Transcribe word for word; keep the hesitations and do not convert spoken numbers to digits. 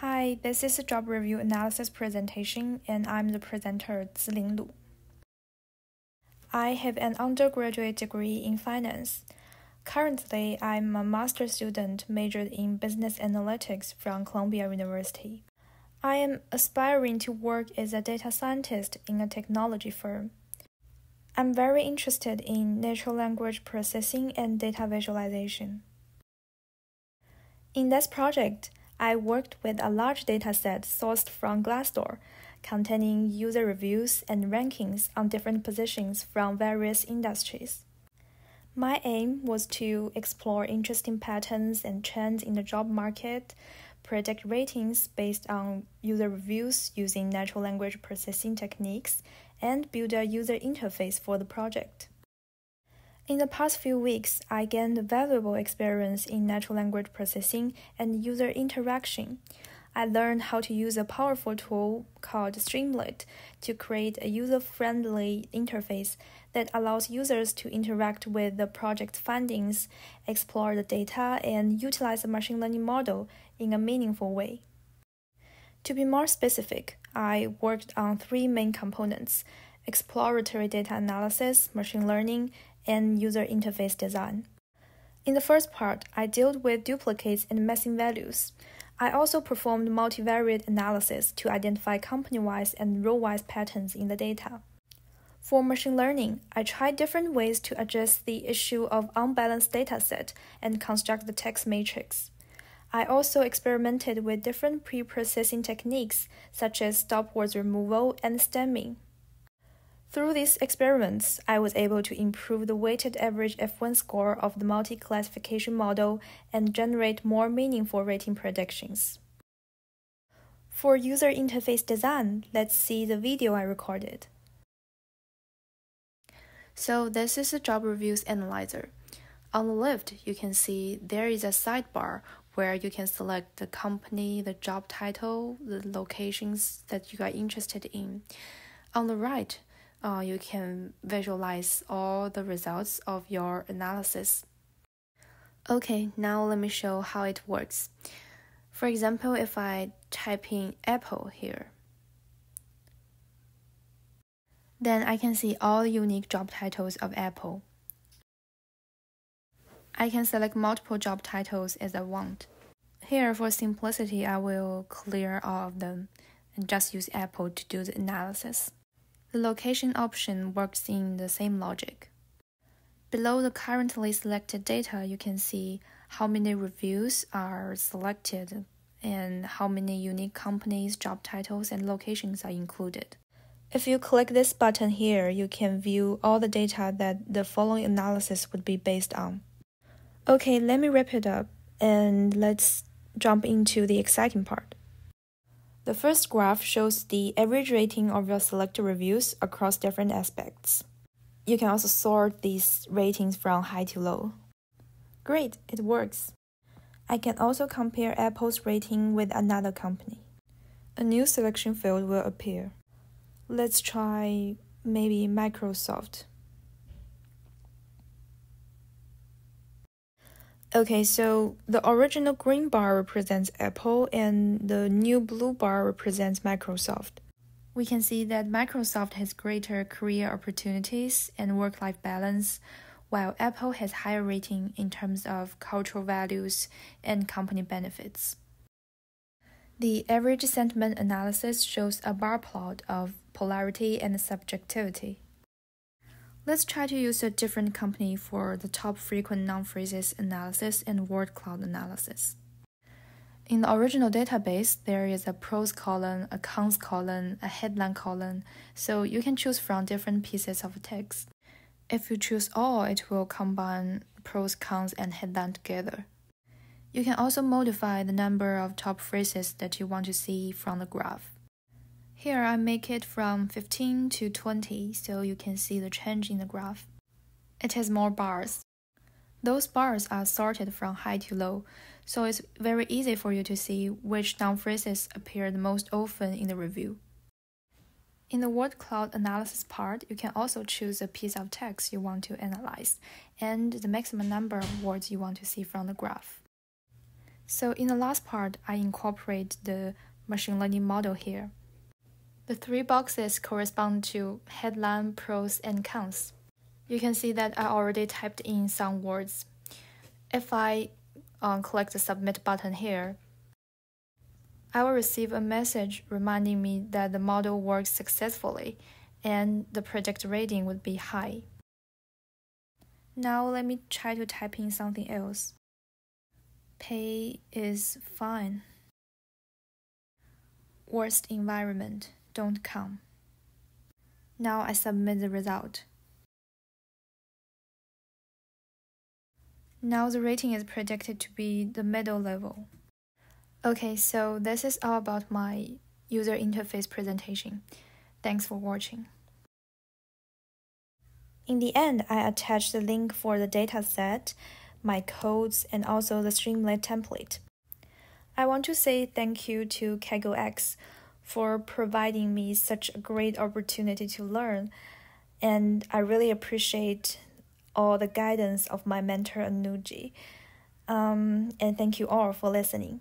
Hi, this is a job review analysis presentation, and I'm the presenter, Zilin Lu. I have an undergraduate degree in finance. Currently, I'm a master's student majored in business analytics from Columbia University. I am aspiring to work as a data scientist in a technology firm. I'm very interested in natural language processing and data visualization. In this project, I worked with a large dataset sourced from Glassdoor, containing user reviews and rankings on different positions from various industries. My aim was to explore interesting patterns and trends in the job market, predict ratings based on user reviews using natural language processing techniques, and build a user interface for the project. In the past few weeks, I gained valuable experience in natural language processing and user interaction. I learned how to use a powerful tool called Streamlit to create a user-friendly interface that allows users to interact with the project's findings, explore the data, and utilize the machine learning model in a meaningful way. To be more specific, I worked on three main components: exploratory data analysis, machine learning, and user interface design. In the first part, I dealt with duplicates and missing values. I also performed multivariate analysis to identify company-wise and role-wise patterns in the data. For machine learning, I tried different ways to address the issue of unbalanced dataset and construct the text matrix. I also experimented with different pre-processing techniques, such as stop words removal and stemming. Through these experiments, I was able to improve the weighted average F one score of the multi-classification model and generate more meaningful rating predictions. For user interface design, let's see the video I recorded. So this is the job reviews analyzer. On the left, you can see there is a sidebar where you can select the company, the job title, the locations that you are interested in. On the right, Uh, you can visualize all the results of your analysis. Okay, now let me show how it works. For example, if I type in Apple here, then I can see all the unique job titles of Apple. I can select multiple job titles as I want. Here, for simplicity, I will clear all of them and just use Apple to do the analysis. The location option works in the same logic. Below the currently selected data, you can see how many reviews are selected and how many unique companies, job titles, and locations are included. If you click this button here, you can view all the data that the following analysis would be based on. Okay, let me wrap it up and let's jump into the exciting part. The first graph shows the average rating of your selected reviews across different aspects. You can also sort these ratings from high to low. Great, it works. I can also compare Apple's rating with another company. A new selection field will appear. Let's try maybe Microsoft. Okay, so the original green bar represents Apple and the new blue bar represents Microsoft. We can see that Microsoft has greater career opportunities and work-life balance, while Apple has higher rating in terms of cultural values and company benefits. The average sentiment analysis shows a bar plot of polarity and subjectivity. Let's try to use a different company for the top frequent noun phrases analysis and word cloud analysis. In the original database, there is a pros column, a cons column, a headline column, so you can choose from different pieces of text. If you choose all, it will combine pros, cons, and headline together. You can also modify the number of top phrases that you want to see from the graph. Here I make it from fifteen to twenty, so you can see the change in the graph. It has more bars. Those bars are sorted from high to low, so it's very easy for you to see which noun phrases appear the most often in the review. In the word cloud analysis part, you can also choose a piece of text you want to analyze and the maximum number of words you want to see from the graph. So in the last part, I incorporate the machine learning model here. The three boxes correspond to headline, pros, and cons. You can see that I already typed in some words. If I uh, click the submit button here, I will receive a message reminding me that the model worked successfully and the project rating would be high. Now let me try to type in something else. Pay is fine. Worst environment, don't come. Now I submit the result. Now the rating is predicted to be the middle level. Okay, so this is all about my user interface presentation. Thanks for watching. In the end, I attached the link for the dataset, my codes, and also the Streamlit template. I want to say thank you to KaggleX for providing me such a great opportunity to learn, and I really appreciate all the guidance of my mentor Anuji. Um, and thank you all for listening.